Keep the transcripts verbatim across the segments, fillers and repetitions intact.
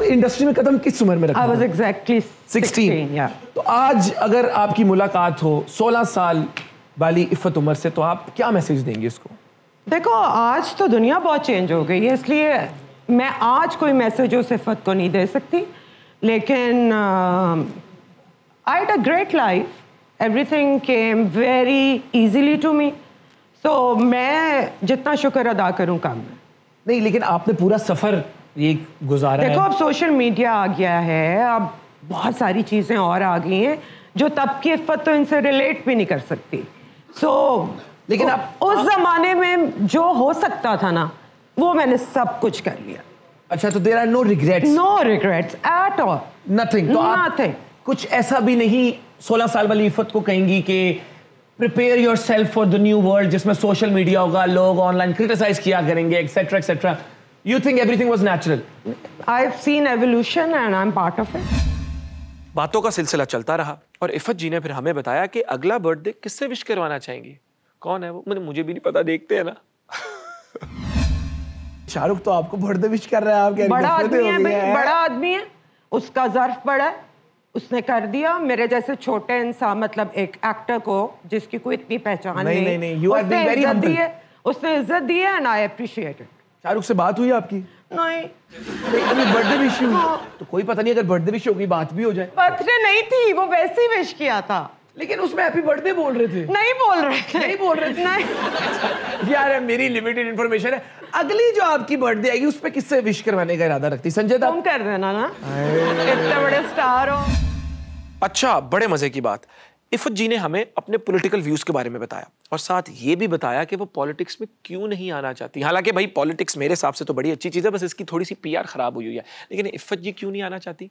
Industry में कदम किस उम्र में रखा? I was exactly sixteen, yeah. तो आज अगर आपकी मुलाकात हो सोलह साल वाली इफ़त उमर से, तो आप क्या मैसेज देंगे इसको? देखो आज तो दुनिया बहुत चेंज हो गई है, इसलिए मैं आज कोई मैसेज उस इफ़त को नहीं दे सकती, लेकिन I had a great life, everything came very easily to me, तो मैं जितना शुक्र अदा करूँ काम में नहीं। लेकिन आपने पूरा सफ़र ये गुजारा। देखो अब सोशल मीडिया आ गया है, अब बहुत सारी चीज़ें और आ गई हैं जो तब की इफ़त तो इनसे रिलेट भी नहीं कर सकती। सो so, लेकिन अब उस ज़माने में जो हो सकता था ना वो मैंने सब कुछ कर लिया। अच्छा, तो there are no regrets? No regrets at all, nothing. तो आप कुछ ऐसा भी नहीं सोलह साल वाली इफ़त को कहेंगी कि prepare your self for the new world जिसमें सोशल मीडिया होगा, लोग ऑनलाइन क्रिटिसाइज किया करेंगे, etcetera etcetera? You think everything was natural? I've seen evolution and I'm part of it. बातों का सिलसिला चलता रहा और इफ़त जी ने फिर हमें बताया कि अगला बर्थडे किससे विश करवाना चाहेंगी। कौन है वो? मतलब मुझे भी नहीं पता, देखते हैं ना। शाहरुख तो आपको बर्थडे विश कर रहा है, आप कह रहे हो बड़ा आदमी है भाई, बड़ा आदमी है, उसका ज़र्फ बड़ा है, उसने कर दिया। मेरे जैसे छोटे इंसान, मतलब एक एक्टर को जिसकी कोई इतनी पहचान नहीं, नहीं, नहीं, you are being very humble. उसने इज्जत दी है and I appreciate it. Shahrukh से बात हुई आपकी? नहीं। बर्थडे विश हुई? तो कोई पता नहीं, अगर बर्थडे विश होगी बात भी हो जाए। बर्थडे नहीं थी वो, वैसे ही विश किया था, लेकिन उसमें हैप्पी बर्थडे बोल रहे थे। नहीं बोल रहे थे। नहीं बोल रहे थे। नहीं। यार मेरी लिमिटेड इन्फॉर्मेशन है। अगली जो आपकी बर्थडे आएगी उस पर किससे विश करवाने का इरादा रखती? संजय दा, तुम कर देना ना, इतने बड़े स्टार हो। अच्छा, बड़े मजे की बात, इफ़त जी ने हमें अपने पॉलिटिकल व्यूज़ के बारे में बताया और साथ ये भी बताया कि वो पॉलिटिक्स में क्यों नहीं आना चाहती। हालांकि भाई पॉलिटिक्स मेरे हिसाब से तो बड़ी अच्छी चीज़ है, बस इसकी थोड़ी सी पीआर ख़राब हुई हुई है। लेकिन इफ़त जी क्यों नहीं आना चाहती,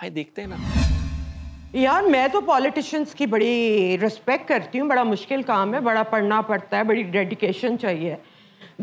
भाई देखते हैं ना। यार मैं तो पॉलिटिशियंस की बड़ी रिस्पेक्ट करती हूँ, बड़ा मुश्किल काम है, बड़ा पढ़ना पड़ता है, बड़ी डेडिकेशन चाहिए,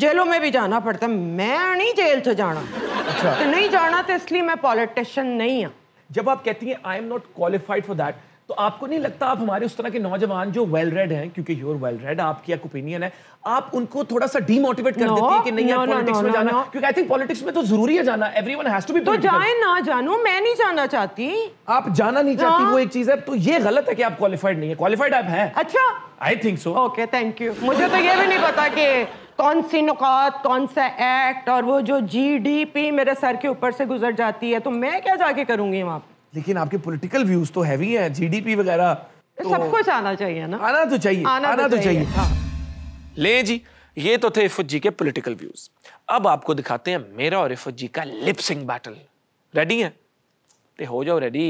जेलों में भी जाना पड़ता है, मैं नहीं जेल से जाना। अच्छा। तो नहीं जाना, तो इसलिए मैं पॉलिटिशियन नहीं हूँ। जब आप कहती हैं I am not qualified for that, तो आपको नहीं लगता आप हमारे उस तरह के नौजवान जो वेल रेड हैं, क्योंकि यूर वेल रेड, आपकी एक ओपिनियन है, आप उनको थोड़ा सा डीमोटिवेट कर no, देती है कि नहीं no, यार पॉलिटिक्स no, no, में जाना no, no. क्योंकि आई थिंक पॉलिटिक्स में तो जरूरी है जाना, एवरीवन हैज टू बी। तो जाए ना जानू, मैं नहीं जाना चाहती। आप जाना नहीं चाहती no. वो एक चीज है, तो ये गलत है कि आप क्वालिफाइड नहीं है, क्वालिफाइड आप हैं। अच्छा, I think so. Okay, thank you. मुझे तो ये भी नहीं पता कि कौन सी नुकात, कौन सा एक्ट, और वो जो जी डी पी मेरे सर के ऊपर से गुजर जाती है, तो मैं क्या जाके करूंगी वहाँ पे? लेकिन आपके पॉलिटिकल व्यूज तो हैवी हैं, जीडीपी वगैरह तो... सब कुछ आना चाहिए ना। आना तो चाहिए, आना, आना तो चाहिए, चाहिए। हाँ। ले जी, ये तो थे इफ़त जी के पॉलिटिकल व्यूज। अब आपको दिखाते हैं मेरा और इफ़त जी का लिप सिंक बैटल। रेडी हैं? ते हो जाओ रेडी।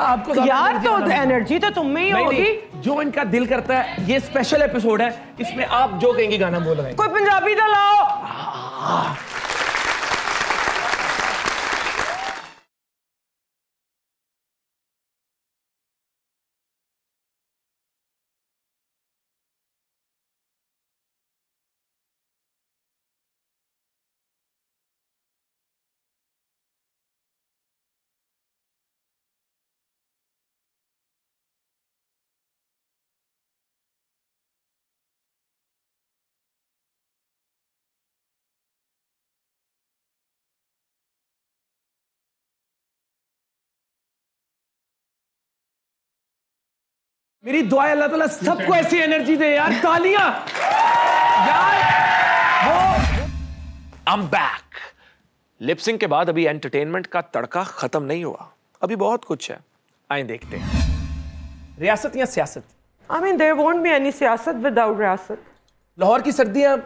आपको यार तो एनर्जी तो तुम में ही होगी, जो इनका दिल करता है। ये स्पेशल एपिसोड है, इसमें आप जो कहेंगे गाना बोल रहे हैं। कोई पंजाबी तो लाओ। मेरी दुआ है अल्लाह ताला सबको ऐसी एनर्जी दे यार, तालियां। I'm back। लिपसिंग के बाद अभी एंटरटेनमेंट का तड़का खत्म नहीं हुआ, अभी बहुत कुछ है, आए देखते हैं। रियासत या सियासत? I mean there won't be any सियासत without रियासत। लाहौर की सर्दियां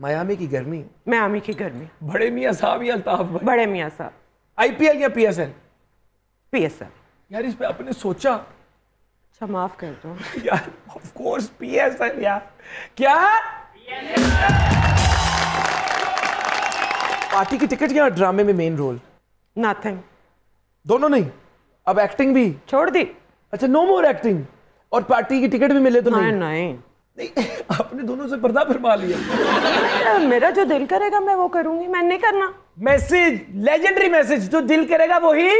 मियामी की गर्मी, मियामी की गर्मी, बड़े मियां साहब या अल्ताफ भाई, बड़े मियां साहब। आईपीएल या पीएसएल? पीएसएल। यार इस पे आपने सोचा? अच्छा माफ कर दो यार, ऑफ कोर्स पीएसएल यार। क्या पार्टी की टिकट या ड्रामे में मेन रोल? नथिंग। दोनों नहीं? अब एक्टिंग भी छोड़ दी? अच्छा नो मोर एक्टिंग। और पार्टी की टिकट भी मिले तो नहीं? नहीं नहीं, आपने दोनों से पर्दा फरमा लिया। मेरा जो दिल करेगा मैं वो करूंगी, मैं नहीं करना। मैसेज, लेजेंडरी मैसेज, जो दिल करेगा वही।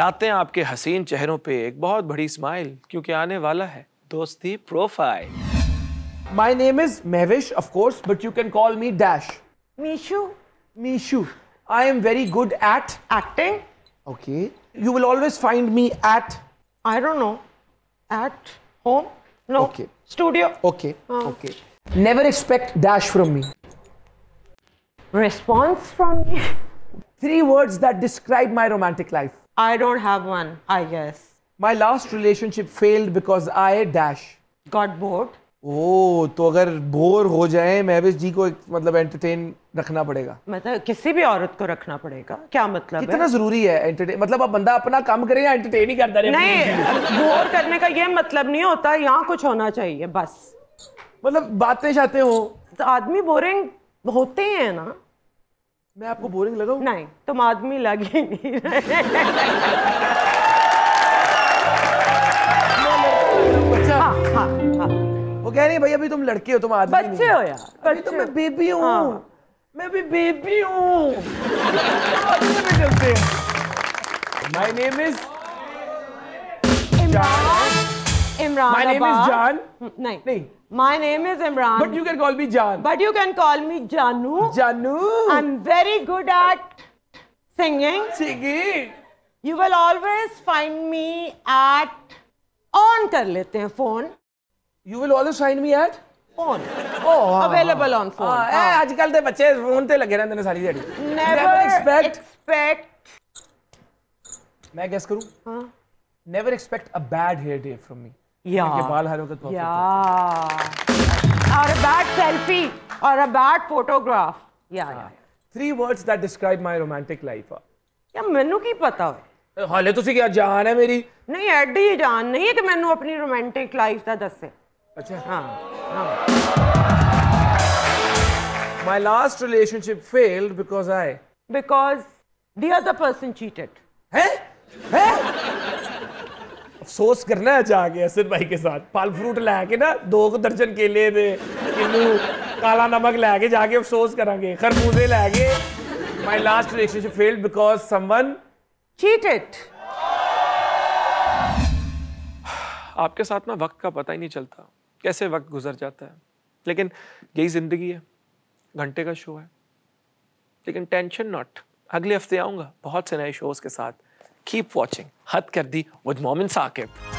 लाते हैं आपके हसीन चेहरों पे एक बहुत बड़ी स्माइल, क्योंकि आने वाला है दोस्ती profile. My name is Mahvash of course, but you can call me dash. मीशू। मीशू। I am very good at acting. Okay. You will always find me at, I don't know, at home. No. Okay. Studio. Okay. Uh. Okay. Never expect dash from me. Response from me. Three words that describe my romantic life. I don't have one, I guess. My last relationship failed because I dash. Got bored. ओ तो अगर bore हो जाए महवेश जी को एक मतलब entertain रखना पड़ेगा। मतलब किसी भी औरत को रखना पड़ेगा? क्या मतलब है? कितना जरूरी है एंटरटेन? मतलब अब बंदा अपना काम करे या एंटरटेन ही करता रहे? नहीं, बोर करने का ये मतलब नहीं होता, यहाँ कुछ होना चाहिए बस। मतलब बातें चाहते हो तो आदमी बोरिंग होते ही है ना। मैं आपको बोरिंग लगाऊ? नहीं, तुम आदमी लगे नहीं रहे। वो कह रही है भाई अभी तुम लड़के हो, तुम आदमी नहीं हो। बच्चे हो यार, अभी तो मैं बेबी हूँ। हाँ। मैं भी बेबी हूँ। My name is Imran. Imran. My name is Jaan. नहीं नहीं. My name is Imran. But you can call me Jaan. But you can call me Janu. Janu. I'm very good at singing. Singing. You will always find me at. On कर लेते हैं phone. You will always find me at phone. Oh, available on phone. आजकल तो बच्चे phone पे लगे रहते हैं सारी दिन। Never expect. मैं guess करूँ? हाँ. Never expect a bad hair day from me. या। मेरे बाल हर वक्त बहुत। या। और a bad selfie और a bad photograph. या या। Three words that describe my romantic life. यार मैंने क्या पता है? हाले तो क्या जान है मेरी? नहीं एडी ही जान नहीं है कि मैंने अपनी रोमांटिक लाइफ का दस। अच्छा हाँ। My last relationship failed because I. Because the other person cheated. हैं? हैं? अफसोस करना है जाके असद भाई के साथ, पाल फ्रूट लाके ना दो को दर्जन केले दे, किलो काला नमक लाके जाके अफसोस करांगे, खरबूजे लाके। My last relationship failed because someone cheated. आपके साथ ना वक्त का पता ही नहीं चलता, कैसे वक्त गुजर जाता है। लेकिन यही जिंदगी है, घंटे का शो है। लेकिन टेंशन नॉट, अगले हफ्ते आऊँगा बहुत से नए शोज़ के साथ। कीप वॉचिंग हद कर दी विद मोमिन साकिब।